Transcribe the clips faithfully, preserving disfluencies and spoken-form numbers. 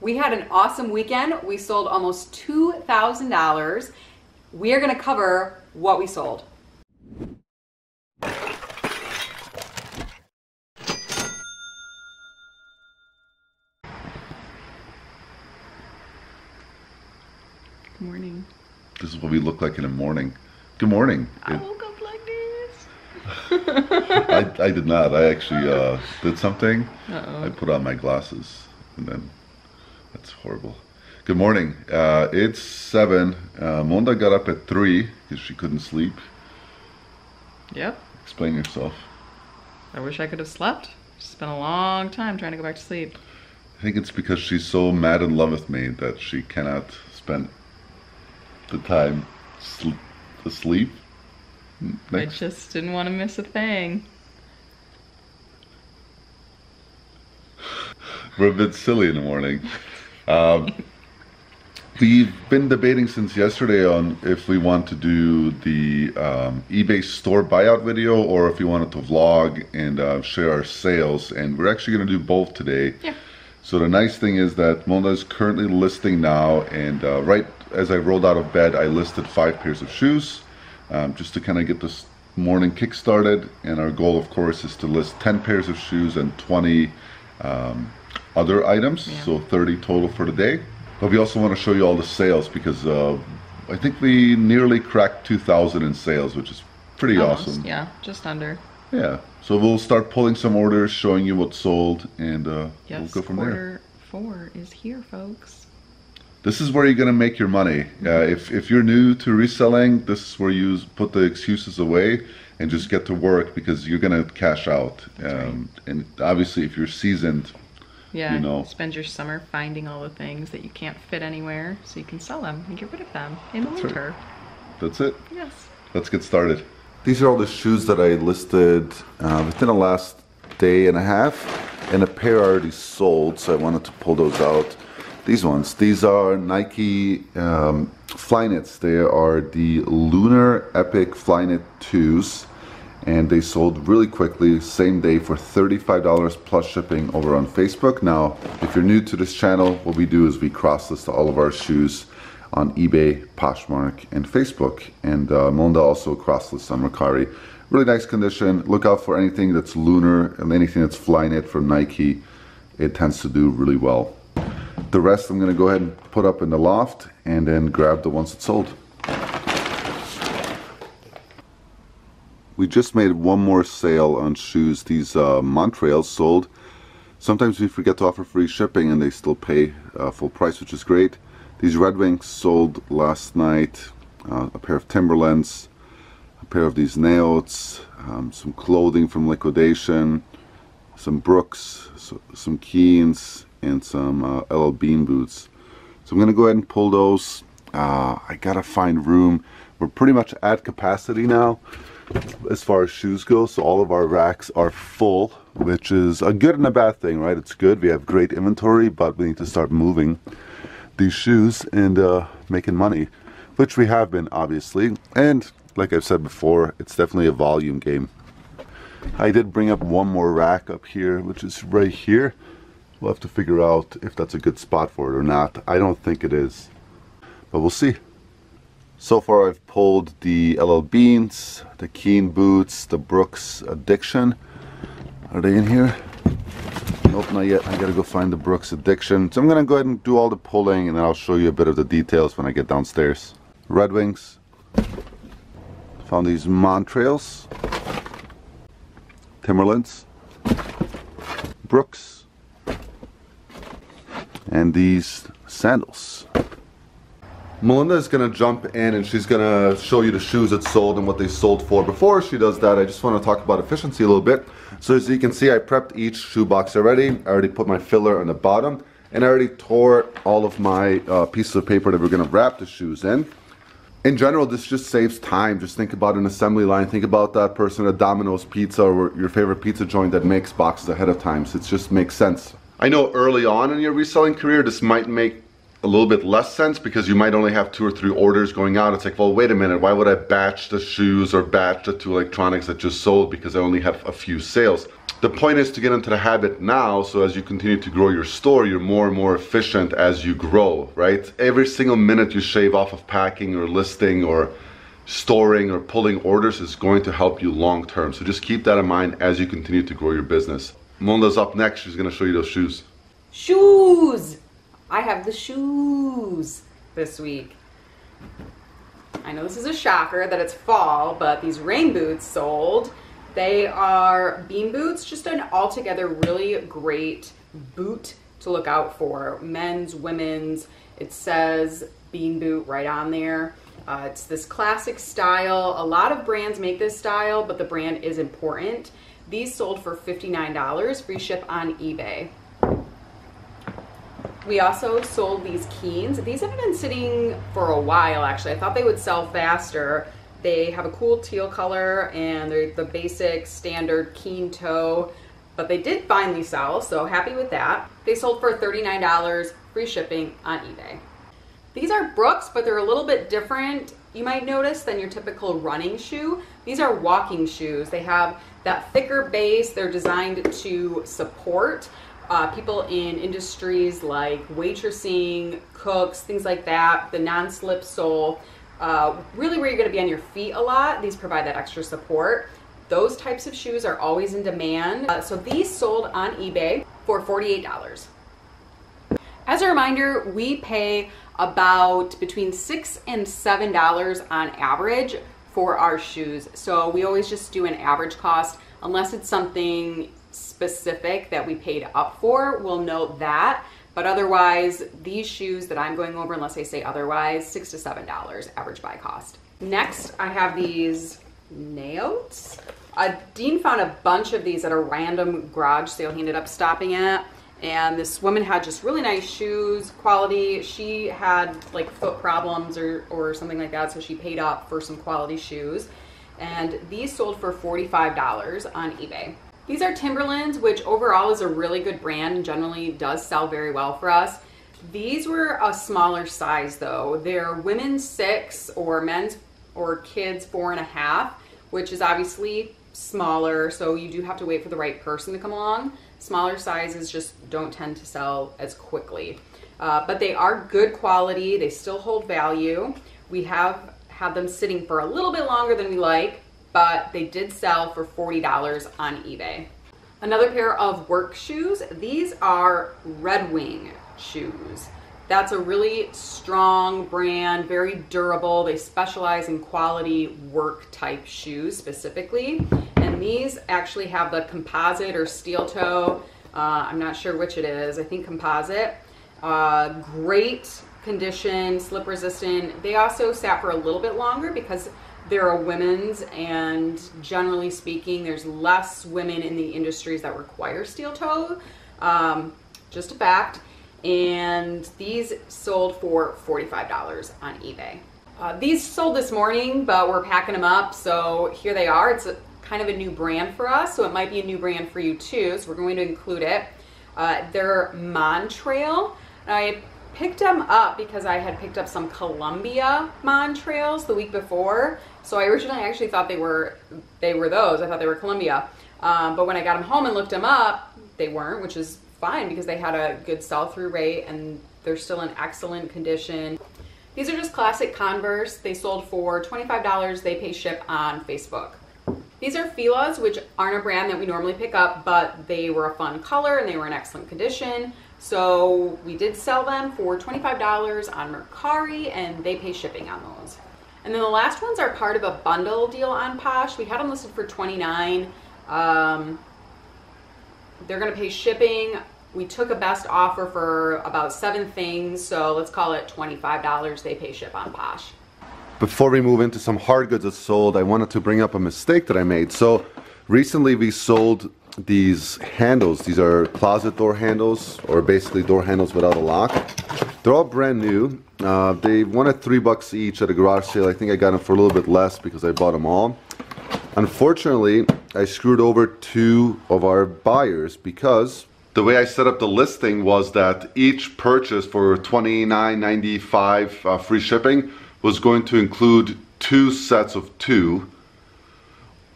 We had an awesome weekend. We sold almost two thousand dollars. We are gonna cover what we sold. Good morning. This is what we look like in the morning. Good morning. I woke up like this. I, I did not. I actually uh, did something. Uh-oh. I put on my glasses and then that's horrible. Good morning. Uh, it's seven. Uh, Monda got up at three because she couldn't sleep. Yep. Explain yourself. I wish I could have slept. She spent a long time trying to go back to sleep. I think it's because she's so mad in love with me that she cannot spend the time sleep, asleep. Next. I just didn't want to miss a thing. We're a bit silly in the morning. Um, we've been debating since yesterday on if we want to do the um, eBay store buyout video or if we wanted to vlog and uh, share our sales, and we're actually going to do both today. Yeah. So the nice thing is that Mona is currently listing now, and uh, right as I rolled out of bed, I listed five pairs of shoes um, just to kind of get this morning kick started. And our goal, of course, is to list ten pairs of shoes and twenty um, other items, yeah. So thirty total for the day. But we also want to show you all the sales because uh, I think we nearly cracked two thousand in sales, which is pretty Almost, awesome. Yeah, just under. Yeah, so we'll start pulling some orders, showing you what's sold, and uh, yes, we'll go from there. Order four is here, folks. This is where you're going to make your money. Uh, if, if you're new to reselling, this is where you put the excuses away and just get to work because you're going to cash out. Um, right. And obviously, if you're seasoned, yeah, you know. Spend your summer finding all the things that you can't fit anywhere so you can sell them and get rid of them in the winter. Right. That's it. Yes. Let's get started. These are all the shoes that I listed uh, within the last day and a half, and a pair already sold, so I wanted to pull those out. These ones, these are Nike um, Flyknits. They are the Lunar Epic Flyknit twos, and they sold really quickly, same day, for thirty-five dollars plus shipping over on Facebook. Now, if you're new to this channel, what we do is we cross-list all of our shoes on eBay, Poshmark, and Facebook. And uh, Monda also cross-lists on Mercari. Really nice condition. Look out for anything that's lunar and anything that's Flyknit from Nike. It tends to do really well. The rest I'm gonna go ahead and put up in the loft and then grab the ones that sold. We just made one more sale on shoes. These uh, Montrails sold. Sometimes we forget to offer free shipping and they still pay uh, full price, which is great. These Red Wings sold last night, uh, a pair of Timberlands, a pair of these Nails, um, some clothing from Liquidation, some Brooks, so, some Keens, and some uh, L L Bean boots. So I'm going to go ahead and pull those. Uh, I got to find room. We're pretty much at capacity now as far as shoes go, so all of our racks are full, which is a good and a bad thing, right? It's good. We have great inventory, but we need to start moving these shoes and uh, making money, which we have been, obviously. And like I've said before, it's definitely a volume game. I did bring up one more rack up here, which is right here. We'll have to figure out if that's a good spot for it or not. I don't think it is, but we'll see. So far I've pulled the L L Beans, the Keen boots, the Brooks Addiction. Are they in here? Nope, not yet. I gotta go find the Brooks Addiction. So I'm gonna go ahead and do all the pulling and I'll show you a bit of the details when I get downstairs. Red Wings. Found these Montrails. Timberlands. Brooks. And these sandals. Melinda is gonna jump in and she's gonna show you the shoes that sold and what they sold for. Before she does that, I just want to talk about efficiency a little bit. So as you can see, I prepped each shoe box already. I already put my filler on the bottom and I already tore all of my uh, pieces of paper that we're gonna wrap the shoes in. In general, this just saves time. Just think about an assembly line. Think about that person at Domino's Pizza or your favorite pizza joint that makes boxes ahead of time. So it just makes sense. I know early on in your reselling career, this might make a little bit less sense because you might only have two or three orders going out. It's like, well, wait a minute, why would I batch the shoes or batch the two electronics that just sold because I only have a few sales? The point is to get into the habit now, so as you continue to grow your store, you're more and more efficient as you grow, right? Every single minute you shave off of packing or listing or storing or pulling orders is going to help you long term. So just keep that in mind as you continue to grow your business. Monda's up next. She's going to show you those shoes. Shoes! I have the shoes this week. I know this is a shocker that it's fall, but these rain boots sold. They are bean boots, just an altogether really great boot to look out for. Men's, women's. It says bean boot right on there. Uh, it's this classic style. A lot of brands make this style, but the brand is important. These sold for fifty-nine dollars, free ship on eBay. We also sold these Keens. These have been sitting for a while, actually. I thought they would sell faster. They have a cool teal color, and they're the basic standard Keen toe, but they did finally sell, so happy with that. They sold for thirty-nine dollars, free shipping on eBay. These are Brooks, but they're a little bit different, you might notice, than your typical running shoe. These are walking shoes. They have that thicker base. They're designed to support uh, people in industries like waitressing, cooks, things like that. The non-slip sole. Uh, really where you're going to be on your feet a lot. These provide that extra support. Those types of shoes are always in demand. Uh, so these sold on eBay for forty-eight dollars. As a reminder, we pay about between six and seven dollars on average for our shoes. So we always just do an average cost, unless it's something specific that we paid up for. We'll note that. But otherwise, these shoes that I'm going over, unless I say otherwise, six to seven dollars average buy cost. Next, I have these Naotes. Uh, Dean found a bunch of these at a random garage sale he ended up stopping at, and this woman had just really nice shoes, quality. She had like foot problems or or something like that, so she paid up for some quality shoes, and these sold for forty-five dollars on eBay. These are Timberlands, which overall is a really good brand and generally does sell very well for us. These were a smaller size though. They're women's six or men's or kids four and a half, which is obviously smaller. So you do have to wait for the right person to come along. Smaller sizes just don't tend to sell as quickly, uh, but they are good quality. They still hold value. We have had them sitting for a little bit longer than we like, but they did sell for forty dollars on eBay. Another pair of work shoes. These are Red Wing shoes. That's a really strong brand, very durable. They specialize in quality work type shoes specifically. And these actually have the composite or steel toe. Uh, I'm not sure which it is. I think composite. Uh, great condition, slip resistant. They also sat for a little bit longer because they're a women's, and generally speaking, there's less women in the industries that require steel toe. Um, just a fact. And these sold for forty-five dollars on eBay. Uh, these sold this morning, but we're packing them up. So here they are. It's a, kind of a new brand for us. So it might be a new brand for you too. So we're going to include it. Uh, they're Montrail. And I picked them up because I had picked up some Columbia Montrails the week before. So I originally actually thought they were they were those. I thought they were Columbia. Um, but when I got them home and looked them up, they weren't, which is fine because they had a good sell-through rate and they're still in excellent condition. These are just classic Converse. They sold for twenty-five dollars. They pay ship on Facebook. These are Filas, which aren't a brand that we normally pick up, but they were a fun color and they were in excellent condition. So we did sell them for twenty-five dollars on Mercari, and they pay shipping on those. And then the last ones are part of a bundle deal on Posh. We had them listed for twenty-nine dollars. Um, they're going to pay shipping. We took a best offer for about seven things, so let's call it twenty-five dollars. They pay ship on Posh. Before we move into some hard goods that sold, I wanted to bring up a mistake that I made. So recently we sold these handles. These are closet door handles, or basically door handles without a lock. They're all brand new. Uh, they wanted three bucks each at a garage sale. I think I got them for a little bit less because I bought them all. Unfortunately, I screwed over two of our buyers because the way I set up the listing was that each purchase for twenty-nine ninety-five uh, free shipping was going to include two sets of two,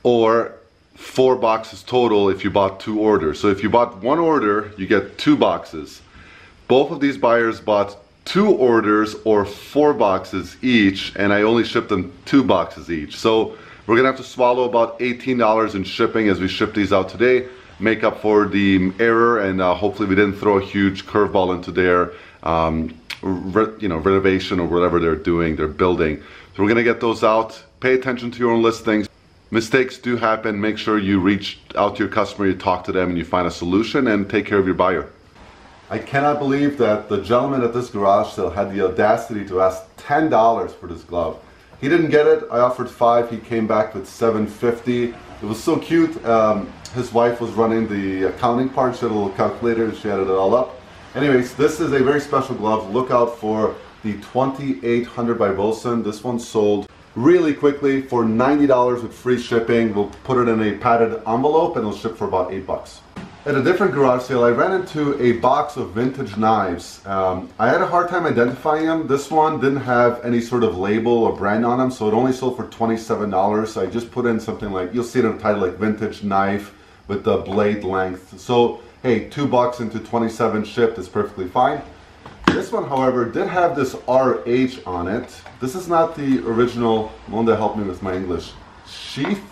or four boxes total if you bought two orders. So if you bought one order, you get two boxes. Both of these buyers bought two orders or four boxes each, and I only shipped them two boxes each. So we're gonna have to swallow about eighteen dollars in shipping as we ship these out today, make up for the error, and uh, hopefully we didn't throw a huge curveball into their um, re you know, renovation or whatever they're doing, their building. So we're gonna get those out. Pay attention to your own listings. Mistakes do happen. Make sure you reach out to your customer, you talk to them, and you find a solution, and take care of your buyer. I cannot believe that the gentleman at this garage sale had the audacity to ask ten dollars for this glove. He didn't get it. I offered five. He came back with seven fifty. It was so cute. Um, his wife was running the accounting part. She had a little calculator and she added it all up. Anyways, this is a very special glove. Look out for the twenty-eight hundred by Wilson. This one sold really quickly for ninety dollars with free shipping. We'll put it in a padded envelope and it'll ship for about eight bucks. At a different garage sale, I ran into a box of vintage knives. Um, I had a hard time identifying them. This one didn't have any sort of label or brand on them, so it only sold for twenty-seven dollars. So I just put in something like, you'll see it in the title, like vintage knife with the blade length. So, hey, two bucks into twenty-seven shipped is perfectly fine. This one, however, did have this R H on it. This is not the original. Monda, help me with my English. Sheath?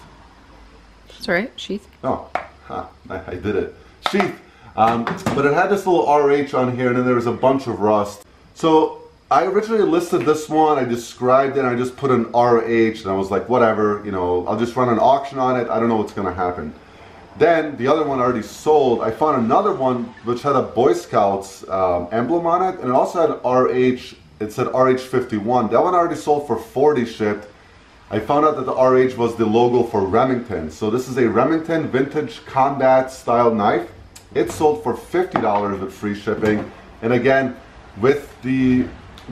That's right, sheath. Oh, huh, I did it. Sheath. Um, but it had this little R H on here, and then there was a bunch of rust. So I originally listed this one. I described it, and I just put an R H, and I was like, whatever, you know, I'll just run an auction on it. I don't know what's going to happen. Then the other one already sold. I found another one which had a Boy Scouts um, emblem on it, and it also had R H. It said R H fifty-one. That one already sold for forty shipped. I found out that the R H was the logo for Remington. So this is a Remington vintage combat style knife. It sold for fifty dollars with free shipping. And again, with the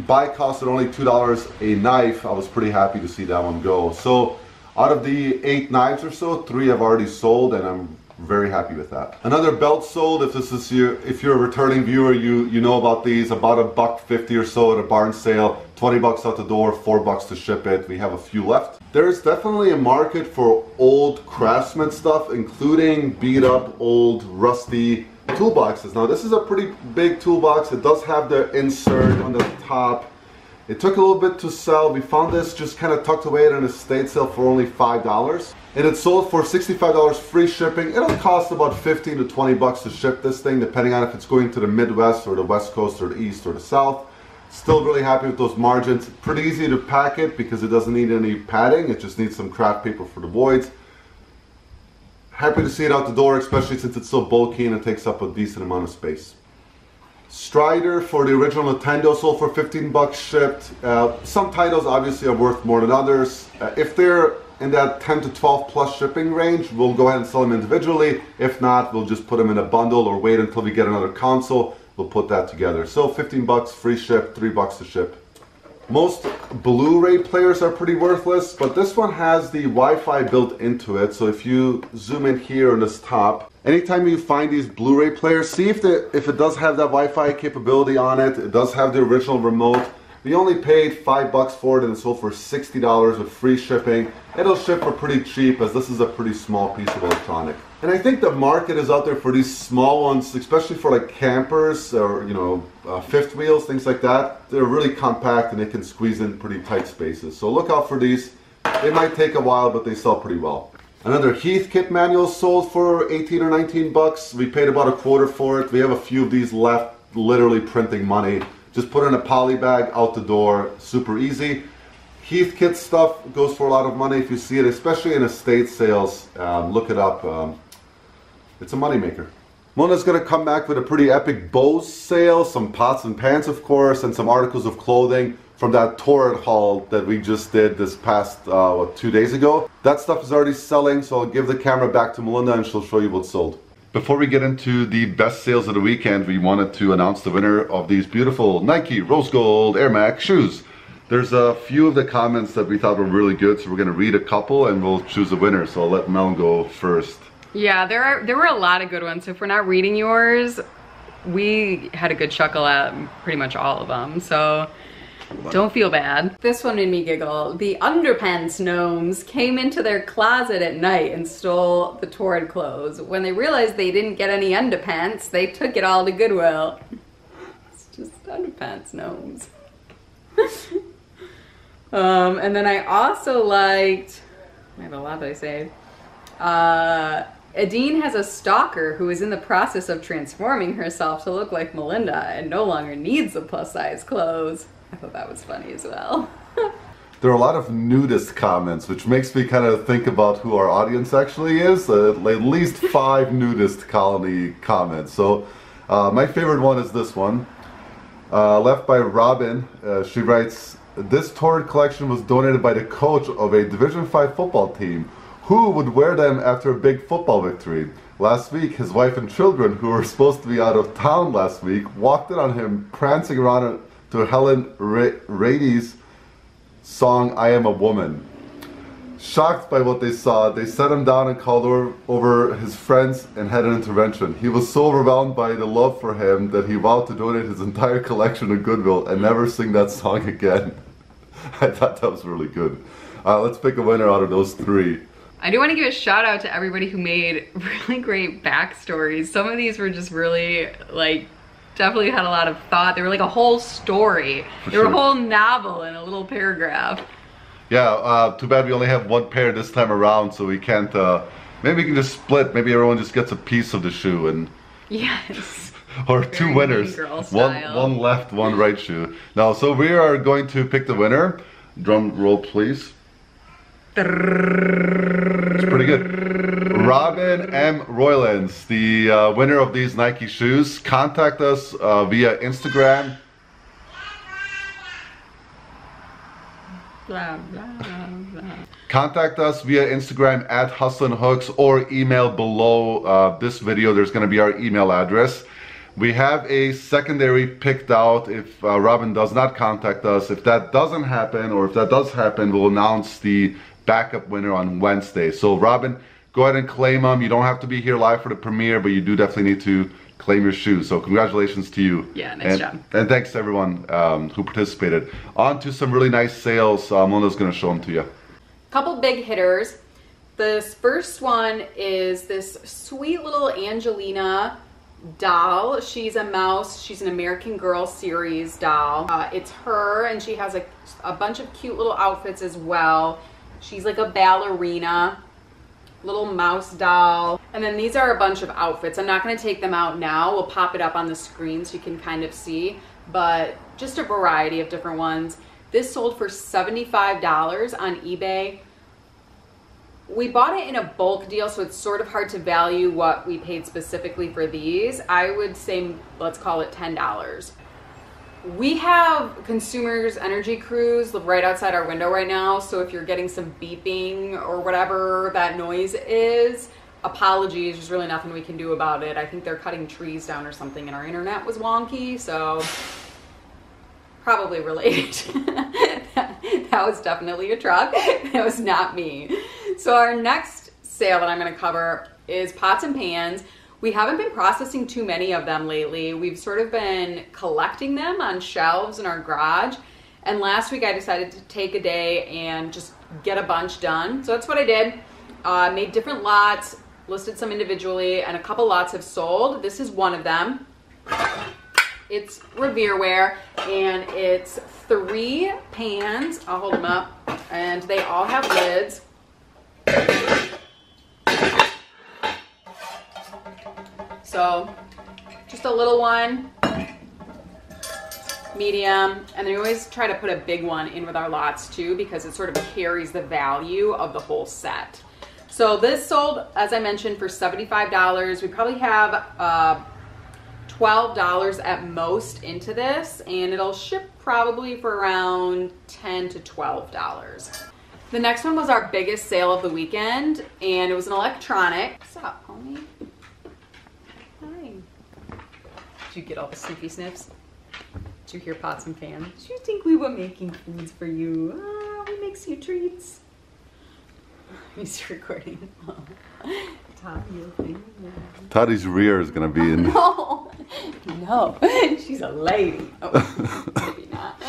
buy cost at only two dollars a knife, I was pretty happy to see that one go. So out of the eight knives or so, three have already sold, and I'm very happy with that. Another belt sold. If this is your, if you're a returning viewer, you you know about these. About a buck fifty or so at a barn sale. Twenty bucks out the door, four bucks to ship it. We have a few left. There is definitely a market for old Craftsman stuff, including beat up, old, rusty toolboxes. Now this is a pretty big toolbox. It does have the insert on the top. It took a little bit to sell. We found this just kind of tucked away at an estate sale for only five dollars. And it sold for sixty-five dollars free shipping. It'll cost about fifteen to twenty bucks to ship this thing, depending on if it's going to the Midwest or the West Coast or the East or the South. Still really happy with those margins. Pretty easy to pack it because it doesn't need any padding. It just needs some craft paper for the voids. Happy to see it out the door, especially since it's so bulky and it takes up a decent amount of space. Strider for the original Nintendo sold for fifteen bucks shipped. Uh, some titles obviously are worth more than others. Uh, if they're in that ten to twelve plus shipping range, we'll go ahead and sell them individually. If not, we'll just put them in a bundle or wait until we get another console. We'll put that together. So fifteen bucks free ship, three bucks to ship. Most Blu-ray players are pretty worthless, but this one has the Wi-Fi built into it. So if you zoom in here on this top, anytime you find these Blu-ray players, see if, the, if it does have that Wi-Fi capability on it. It does have the original remote. We only paid five bucks for it and it sold for sixty dollars with free shipping. It'll ship for pretty cheap as this is a pretty small piece of electronic. And I think the market is out there for these small ones, especially for like campers or, you know, uh, fifth wheels, things like that. They're really compact and they can squeeze in pretty tight spaces. So look out for these. They might take a while, but they sell pretty well. Another Heathkit manual sold for eighteen or nineteen bucks. We paid about a quarter for it. We have a few of these left, literally printing money. Just put in a poly bag, out the door, super easy. Heathkit stuff goes for a lot of money if you see it, especially in estate sales. Um, look it up. Um, it's a moneymaker. Mona's gonna come back with a pretty epic Bose sale, some pots and pans, of course, and some articles of clothing from that Torrid haul that we just did this past uh, what, two days ago. That stuff is already selling, so I'll give the camera back to Melinda and she'll show you what's sold. Before we get into the best sales of the weekend, we wanted to announce the winner of these beautiful Nike Rose Gold Air Max shoes. There's a few of the comments that we thought were really good, so we're gonna read a couple and we'll choose a winner. So I'll let Mel go first. Yeah, there are there were a lot of good ones. So if we're not reading yours, we had a good chuckle at pretty much all of them. So Don't feel bad. This one made me giggle. The underpants gnomes came into their closet at night and stole the Torrid clothes. When they realized they didn't get any underpants, they took it all to Goodwill. It's just underpants gnomes. um, and then I also liked, I have a lot that I saved. Uh, Adine has a stalker who is in the process of transforming herself to look like Melinda and no longer needs the plus size clothes. I thought that was funny as well. There are a lot of nudist comments, which makes me kind of think about who our audience actually is. Uh, at least five nudist colony comments. So uh, my favorite one is this one, uh, left by Robin. Uh, she writes, this Torrid collection was donated by the coach of a Division five football team. Who would wear them after a big football victory? Last week, his wife and children, who were supposed to be out of town last week, walked in on him prancing around to Helen Rady's song, I Am a Woman. Shocked by what they saw, they set him down and called over, over his friends and had an intervention. He was so overwhelmed by the love for him that he vowed to donate his entire collection to Goodwill and never sing that song again. I thought that was really good. Uh, let's pick a winner out of those three. I do want to give a shout out to everybody who made really great backstories. Some of these were just really like, definitely had a lot of thought. They were like a whole story. For they sure. were a whole novel in a little paragraph. Yeah, uh, too bad we only have one pair this time around, so we can't, uh, maybe we can just split. Maybe everyone just gets a piece of the shoe and... Yes. Or Very two winners. One, one left, one right shoe. Now, so we are going to pick the winner. Drum roll, please. It's pretty good. Robin M Roylands, the uh, winner of these Nike shoes. Contact us uh, via Instagram. Blah, blah, blah. Contact us via Instagram at Hustlin' Hooks or email below uh, this video. There's going to be our email address. We have a secondary picked out if uh, Robin does not contact us. If that doesn't happen, or if that does happen, we'll announce the backup winner on Wednesday. So Robin, go ahead and claim them. You don't have to be here live for the premiere, but you do definitely need to claim your shoes. So congratulations to you. Yeah, nice and, job. And thanks to everyone um, who participated. On to some really nice sales. Uh, Melinda's going to show them to you. Couple big hitters. This first one is this sweet little Angelina doll. She's a mouse. She's an American Girl series doll. Uh, it's her, and she has a, a bunch of cute little outfits as well. She's like a ballerina, little mouse doll. And then these are a bunch of outfits. I'm not going to take them out now. We'll pop it up on the screen so you can kind of see, but just a variety of different ones. This sold for seventy-five dollars on eBay. We bought it in a bulk deal, so it's sort of hard to value what we paid specifically for these. I would say, let's call it ten dollars. We have Consumers Energy crews right outside our window right now, so if you're getting some beeping or whatever that noise is, apologies, there's really nothing we can do about it. I think they're cutting trees down or something and our internet was wonky, so probably related. that, that was definitely a truck. That was not me. So our next sale that I'm going to cover is pots and pans. We haven't been processing too many of them lately. We've sort of been collecting them on shelves in our garage. And last week I decided to take a day and just get a bunch done. So that's what I did. I uh, made different lots, listed some individually, and a couple lots have sold. This is one of them. It's Revereware, and it's three pans. I'll hold them up. And they all have lids. So just a little one, medium, and then we always try to put a big one in with our lots too, because it sort of carries the value of the whole set. So this sold, as I mentioned, for seventy-five dollars. We probably have uh, twelve dollars at most into this, and it'll ship probably for around ten to twelve dollars. The next one was our biggest sale of the weekend, and it was an electronic. What's up, homie? Hi. Did you get all the sniffy sniffs? Did you hear pots and pans? Did you think we were making foods for you? Ah, we make you treats. He's recording. Toddy's rear is gonna be oh, in. No, no, she's a lady. Oh, maybe not.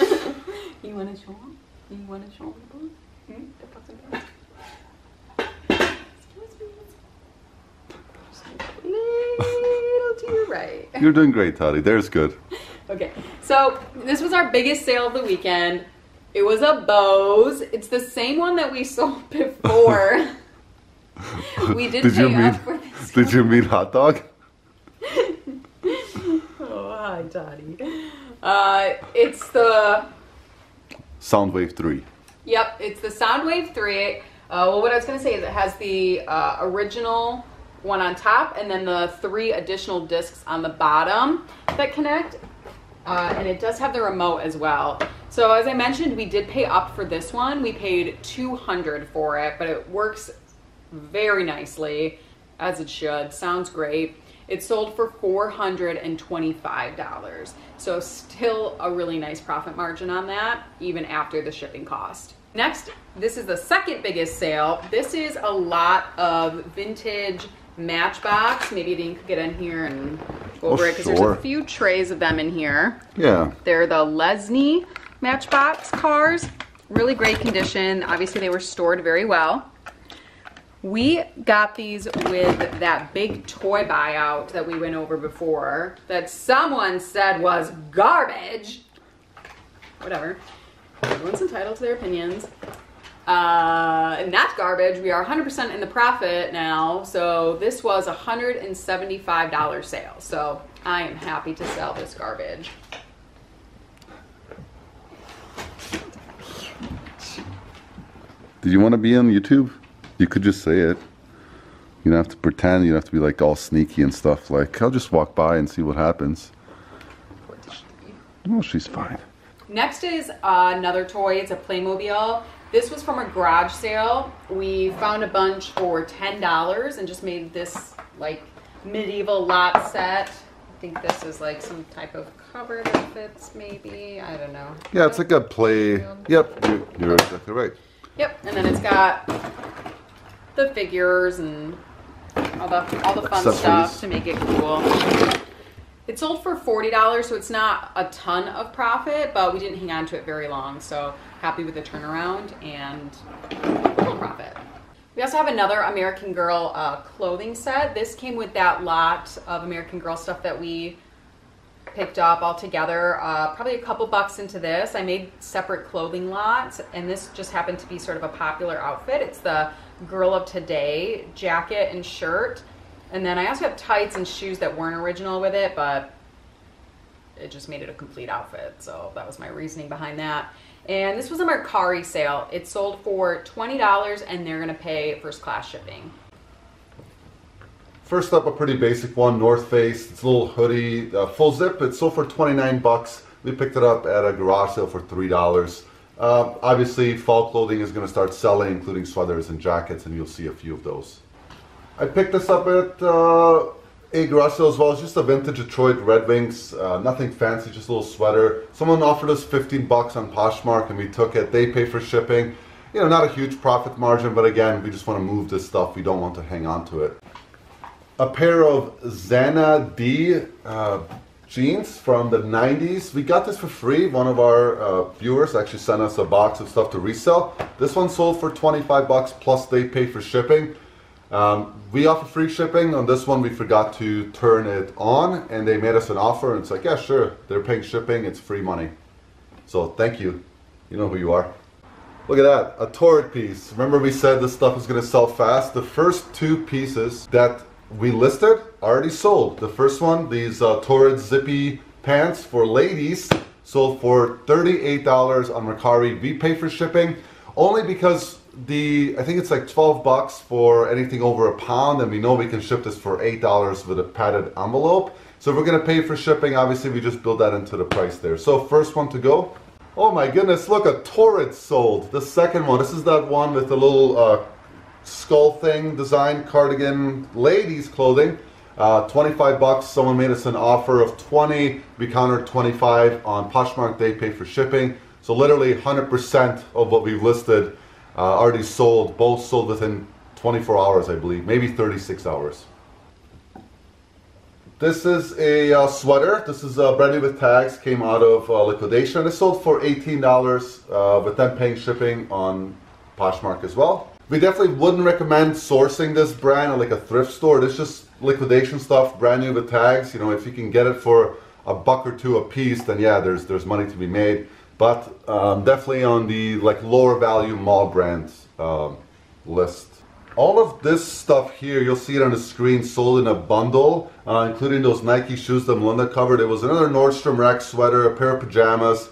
You want to show them? You want to show them the book? Hmm? The book's in there. Excuse me. Little to your right. You're doing great, Toddy. There's good. Okay, so this was our biggest sale of the weekend. It was a Bose. It's the same one that we sold before. We did, did pay you mean, up for this. Did you mean hot dog? Oh, hi, Toddy. Uh, it's the... Soundwave three. Yep, it's the Soundwave three. Uh, well, what I was going to say is it has the uh, original one on top and then the three additional discs on the bottom that connect. Uh, and it does have the remote as well. So as I mentioned, we did pay up for this one. We paid two hundred dollars for it, but it works very nicely, as it should. Sounds great. It sold for four hundred twenty-five dollars. So still a really nice profit margin on that, even after the shipping cost. Next, this is the second biggest sale. This is a lot of vintage Matchbox. Maybe Dean could get in here and go over oh, it because sure. there's a few trays of them in here. Yeah. They're the Lesney Matchbox cars. Really great condition. Obviously, they were stored very well. We got these with that big toy buyout that we went over before that someone said was garbage. Whatever. Everyone's entitled to their opinions. Uh, not garbage. We are one hundred percent in the profit now. So this was a one hundred seventy-five dollar sale. So I am happy to sell this garbage. Did you want to be on YouTube? You could just say it. You don't have to pretend. You don't have to be like all sneaky and stuff. Like, I'll just walk by and see what happens. Well, she's fine. Next is uh, another toy. It's a Playmobil. This was from a garage sale. We found a bunch for ten dollars and just made this like medieval lot set. I think this is like some type of cover that fits maybe. I don't know. Yeah, it's like a play. Yep, you're, you're exactly right. Yep, and then it's got the figures and all the, all the fun stuff to make it cool. It sold for forty dollars, so it's not a ton of profit, but we didn't hang on to it very long, so happy with the turnaround and little profit. We also have another American Girl uh, clothing set. This came with that lot of American Girl stuff that we picked up all together, uh, probably a couple bucks into this. I made separate clothing lots, and this just happened to be sort of a popular outfit. It's the Girl of Today jacket and shirt. And then I also have tights and shoes that weren't original with it, but it just made it a complete outfit. So that was my reasoning behind that. And this was a Mercari sale. It sold for twenty dollars, and they're going to pay first class shipping. First up, a pretty basic one, North Face. It's a little hoodie, uh, full zip. It's sold for twenty-nine bucks. We picked it up at a garage sale for three dollars. Uh, obviously, fall clothing is going to start selling, including sweaters and jackets, and you'll see a few of those. I picked this up at uh, a garage sale as well. It's just a vintage Detroit Red Wings. Uh, nothing fancy, just a little sweater. Someone offered us fifteen bucks on Poshmark, and we took it. They pay for shipping. You know, not a huge profit margin, but again, we just want to move this stuff. We don't want to hang on to it. A pair of Zana D uh, jeans from the nineties. We got this for free. One of our uh, viewers actually sent us a box of stuff to resell. This one sold for twenty-five bucks plus they pay for shipping. Um, we offer free shipping. On this one we forgot to turn it on and they made us an offer and it's like, yeah, sure, they're paying shipping, it's free money. So thank you. You know who you are. Look at that, a Torrid piece. Remember we said this stuff is going to sell fast. The first two pieces that we listed already sold. The first one, these uh, Torrid zippy pants for ladies, sold for thirty-eight dollars on Mercari. We pay for shipping only because the I think it's like twelve bucks for anything over a pound, and we know we can ship this for eight dollars with a padded envelope. So if we're going to pay for shipping, obviously we just build that into the price there. So first one to go. Oh my goodness, look, a Torrid sold. The second one, this is that one with the little uh, skull thing design cardigan, ladies clothing, uh, twenty-five bucks. Someone made us an offer of twenty. We countered twenty-five on Poshmark. They pay for shipping. So literally one hundred percent of what we've listed uh, already sold. Both sold within twenty-four hours, I believe, maybe thirty-six hours. This is a uh, sweater. This is uh, brand new with tags, came out of uh, Liquidation. It sold for eighteen dollars uh, with them paying shipping on Poshmark as well. We definitely wouldn't recommend sourcing this brand at like a thrift store. It's just Liquidation stuff, brand new with tags. You know, if you can get it for a buck or two a piece, then yeah, there's there's money to be made. But um, definitely on the like lower value mall brands um, list. All of this stuff here, you'll see it on the screen, sold in a bundle, uh, including those Nike shoes that Melinda covered. It was another Nordstrom Rack sweater, a pair of pajamas,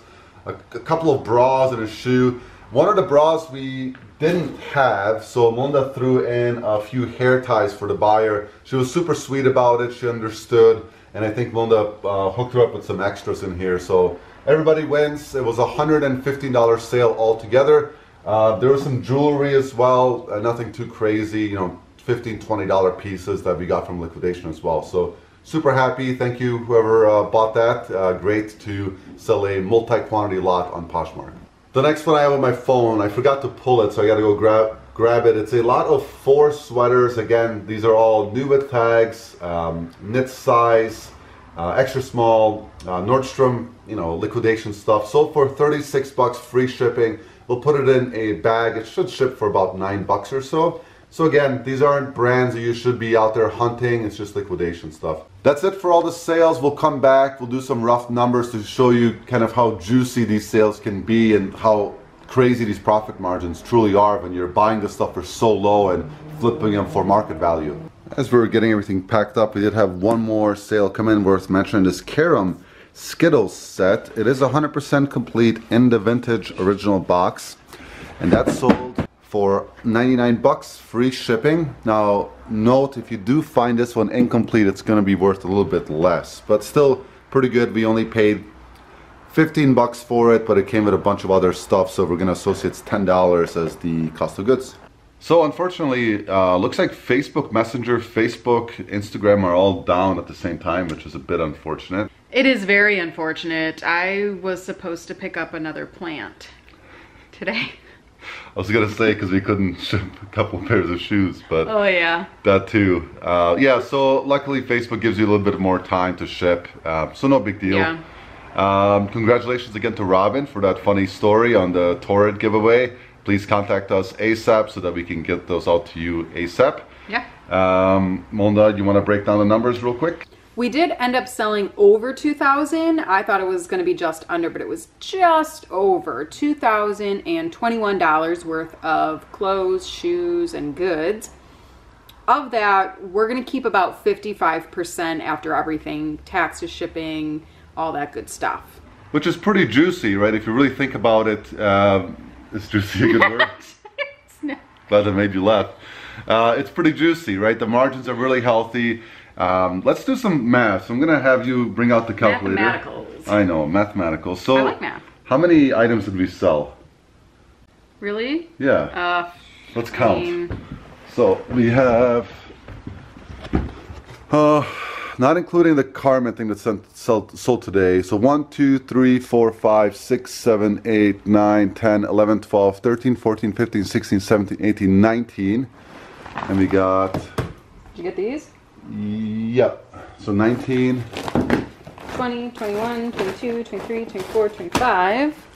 a, a couple of bras and a shoe. One of the bras we didn't have, so Melinda threw in a few hair ties for the buyer. She was super sweet about it, she understood, and I think Melinda uh, hooked her up with some extras in here. So everybody wins. It was a one hundred fifteen dollar sale altogether. Uh, there was some jewelry as well, uh, nothing too crazy, you know, fifteen, twenty dollar pieces that we got from Liquidation as well. So super happy. Thank you whoever uh, bought that. Uh, great to sell a multi-quantity lot on Poshmark. The next one I have on my phone, I forgot to pull it, so I gotta go grab grab it. It's a lot of four sweaters. Again, these are all new with tags, um, knit size, uh, extra small, uh, Nordstrom, you know, Liquidation stuff. Sold for thirty-six bucks, free shipping. We'll put it in a bag. It should ship for about nine bucks or so. So again, these aren't brands that you should be out there hunting. It's just Liquidation stuff. That's it for all the sales. We'll come back. We'll do some rough numbers to show you kind of how juicy these sales can be and how crazy these profit margins truly are when you're buying this stuff for so low and flipping them for market value. As we were getting everything packed up, we did have one more sale come in worth mentioning. This Carom Skittles set. It is one hundred percent complete in the vintage original box, and that's sold for ninety-nine bucks, free shipping. Now note, if you do find this one incomplete, it's going to be worth a little bit less, but still pretty good. We only paid fifteen bucks for it, but it came with a bunch of other stuff, so we're going to associate ten dollars as the cost of goods. So unfortunately, uh, looks like Facebook Messenger, Facebook, Instagram are all down at the same time, which is a bit unfortunate. It is very unfortunate. I was supposed to pick up another plant today. I was gonna say, because we couldn't ship a couple pairs of shoes, but oh yeah, that too. Uh, yeah, so luckily Facebook gives you a little bit more time to ship, uh, so no big deal. Yeah. Um, congratulations again to Robin for that funny story on the Torrid giveaway. Please contact us ASAP so that we can get those out to you ASAP. Yeah. Um, Melinda, you want to break down the numbers real quick? We did end up selling over two thousand. I thought it was going to be just under, but it was just over two thousand twenty-one dollars worth of clothes, shoes, and goods. Of that, we're going to keep about fifty-five percent after everything, taxes, shipping, all that good stuff. Which is pretty juicy, right? If you really think about it, uh, it's juicy, a good word. It's not. Glad that made you laugh. Uh, it's pretty juicy, right? The margins are really healthy. Um, let's do some math. So I'm gonna have you bring out the calculator. Mathematicals. I know, mathematical. So I like math. How many items did we sell? Really? Yeah. Uh, let's count. I mean... So we have, uh, not including the Carmen thing that sent, sold, sold today. So one, two, three, four, five, six, seven, eight, nine, ten, eleven, twelve, thirteen, fourteen, fifteen, sixteen, seventeen, eighteen, nineteen. And we got... Did you get these? Yep. So nineteen, twenty, twenty-one, twenty-two, twenty-three, twenty-four, twenty-five,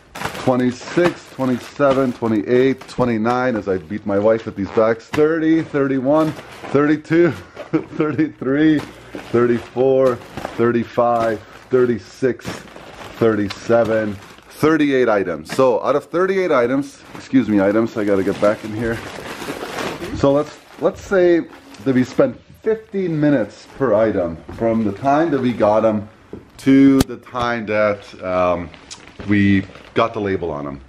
twenty-six, twenty-seven, twenty-eight, twenty-nine, as I beat my wife with these bags, thirty, thirty-one, thirty-two, thirty-three, thirty-four, thirty-five, thirty-six, thirty-seven, thirty-eight items. So out of thirty-eight items, excuse me, items, I gotta get back in here. So let's let's say that we spent fifteen minutes per item from the time that we got them to the time that um, we got the label on them.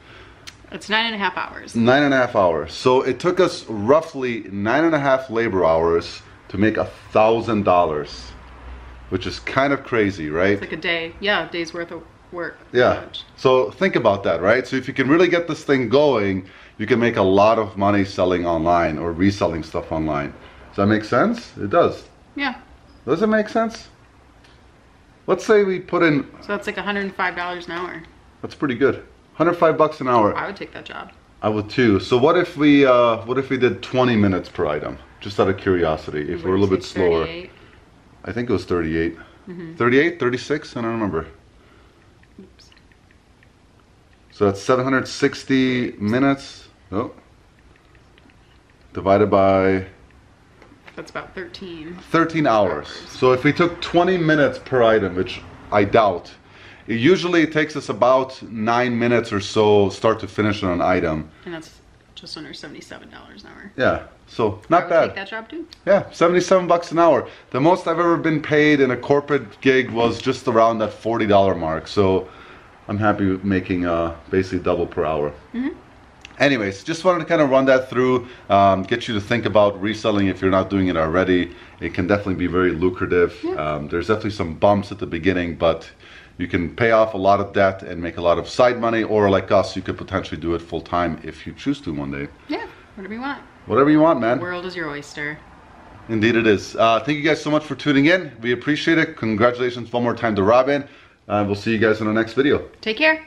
It's nine and a half hours. Nine and a half hours. So it took us roughly nine and a half labor hours to make a thousand dollars, which is kind of crazy, right? It's like a day. Yeah, a day's worth of work. Yeah. So think about that, right? So if you can really get this thing going, you can make a lot of money selling online or reselling stuff online. Does that make sense? It does. Yeah. Does it make sense? Let's say we put in... So that's like one hundred five dollars an hour. That's pretty good. one hundred five bucks an hour. I would take that job. I would too. So what if we uh, what if we did twenty minutes per item? Just out of curiosity, if we're a little bit slower. I think it was thirty-eight. Mm-hmm. thirty-eight, thirty-six, I don't remember. Oops. So that's seven hundred sixty minutes. Oh. Divided by... That's about thirteen. thirteen hours. hours. So if we took twenty minutes per item, which I doubt, it usually takes us about nine minutes or so start to finish on an item. And that's just under seventy-seven dollars an hour. Yeah, so not I would bad. Take that job too. Yeah, seventy-seven bucks an hour. The most I've ever been paid in a corporate gig was just around that forty dollar mark. So I'm happy with making uh, basically double per hour. Mm-hmm. Anyways, just wanted to kind of run that through, um, get you to think about reselling if you're not doing it already. It can definitely be very lucrative. Yeah. Um, there's definitely some bumps at the beginning, but you can pay off a lot of debt and make a lot of side money, or like us, you could potentially do it full time if you choose to one day. Yeah, whatever you want. Whatever you want, man. The world is your oyster. Indeed it is. Uh, thank you guys so much for tuning in. We appreciate it. Congratulations one more time to Robin. Uh, we'll see you guys in the next video. Take care.